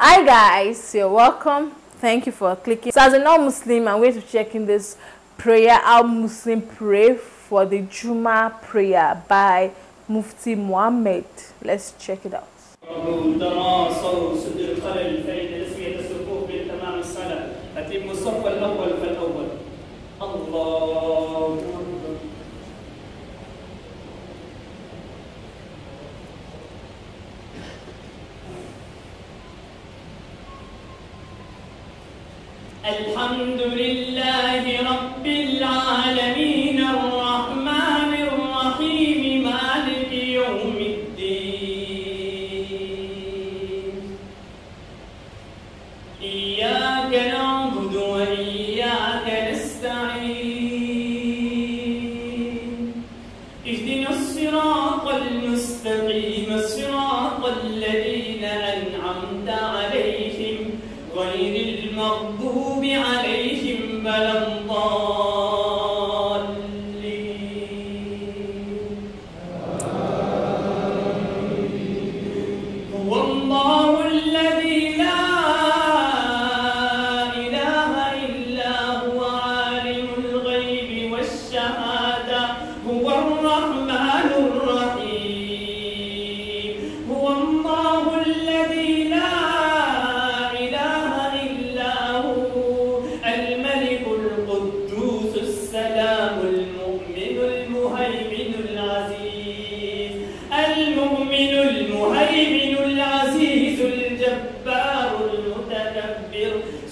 Hi guys, you're welcome. Thank you for clicking. So as a non-Muslim, I'm going to check in this prayer, how Muslim pray for the Jummah prayer by Mufti Muhammad. Let's check it out. الحمد لله رب العالمين الرحمن الرحيم مالك يوم الدين إياك نعبد وإياك نستعين اهدنا الصراط المستقيم الصراط الذين أنعمت عليهم غير المغضوب عليهم ولا الضالين هو الله الذي لا إله إلا هو عالم الغيب والشهادة هو الرحمن الرحيم هو الله الذي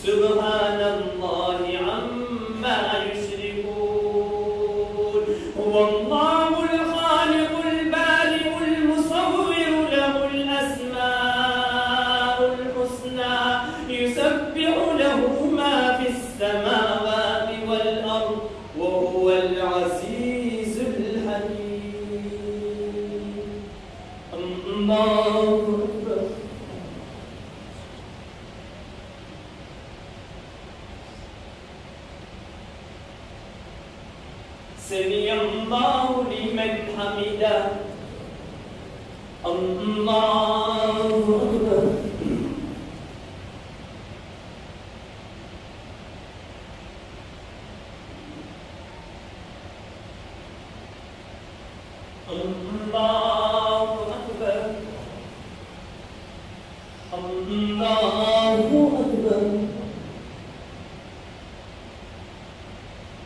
سبحان الله عما يشركون هو الله الخالق البارئ المصور له الأسماء الحسنى يسبح له ما في السماوات والأرض وهو العزيز الحكيم الله سمع الله لمن حمده الله أكبر الله أكبر الله أكبر الله أكبر الحمد لله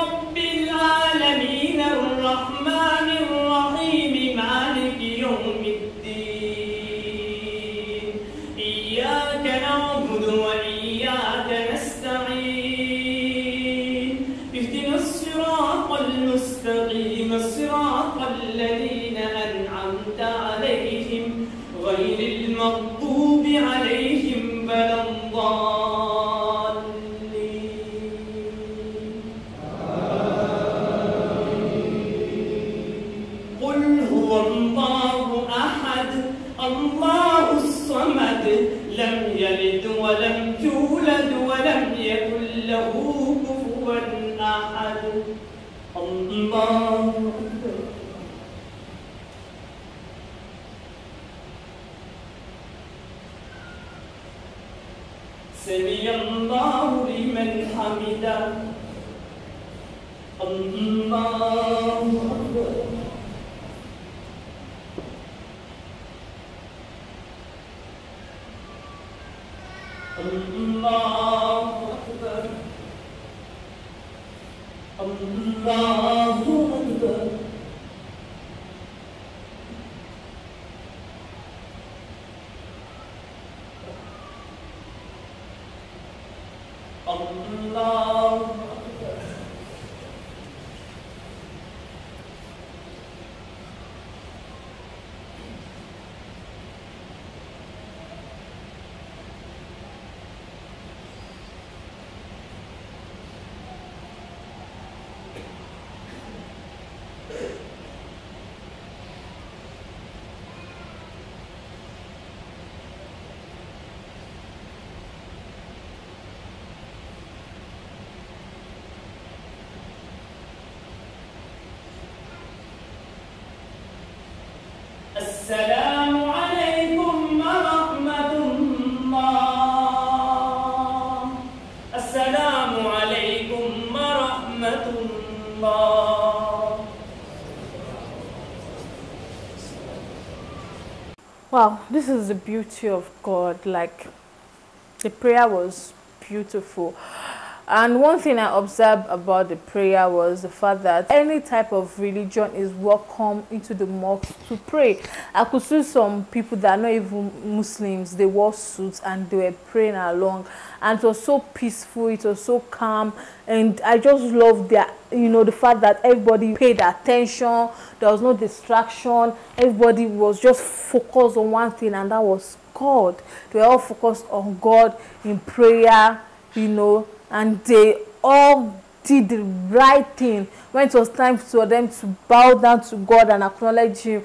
رب العالمين الرحمن الرحيم مالك يوم الدين إياك نعبد وإياك نستعين اهدنا الصراط المستقيم الصراط الذين أنعمت عليهم غير المغضوب عليهم ولا الضالين قل هو الله أحد الله الصمد لم يلد ولم يولد ولم يكن له كفوا أحد الله سمع الله لمن حمده الله أكبر الله أكبر الله أكبر الله أكبر Wow, this is the beauty of God. Like, the prayer was beautiful. And one thing I observed about the prayer was the fact that any type of religion is welcome into the mosque to pray. I could see some people that are not even Muslims, they wore suits and they were praying along. And it was so peaceful, it was so calm. And I just loved the fact that everybody paid attention, there was no distraction, everybody was just focused on one thing, and that was God. They were all focused on God in prayer, and they all did the right thing. When it was time for them to bow down to God and acknowledge Him,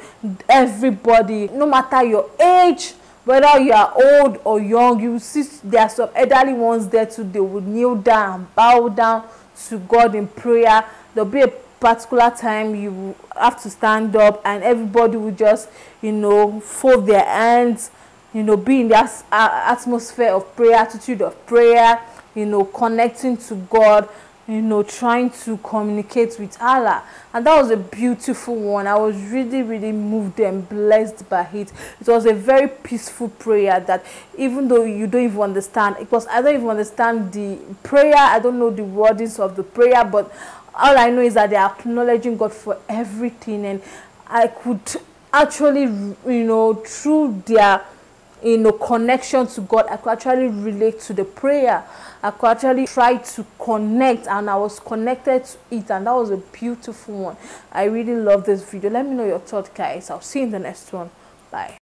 everybody, no matter your age, whether you are old or young, you see there are some elderly ones there too. They would kneel down and bow down to God in prayer. There will be a particular time you have to stand up, and everybody will just, fold their hands, be in the atmosphere of prayer, attitude of prayer, connecting to God, trying to communicate with Allah. And that was a beautiful one. I was really, really moved and blessed by it. It was a very peaceful prayer that, even though you don't even understand, because I don't even understand the prayer, I don't know the wordings of the prayer, but all I know is that they are acknowledging God for everything. And I could actually, through their connection to God, I could actually relate to the prayer. I could actually try to connect, and I was connected to it, and that was a beautiful one. I really love this video. Let me know your thoughts, guys. I'll see you in the next one. Bye.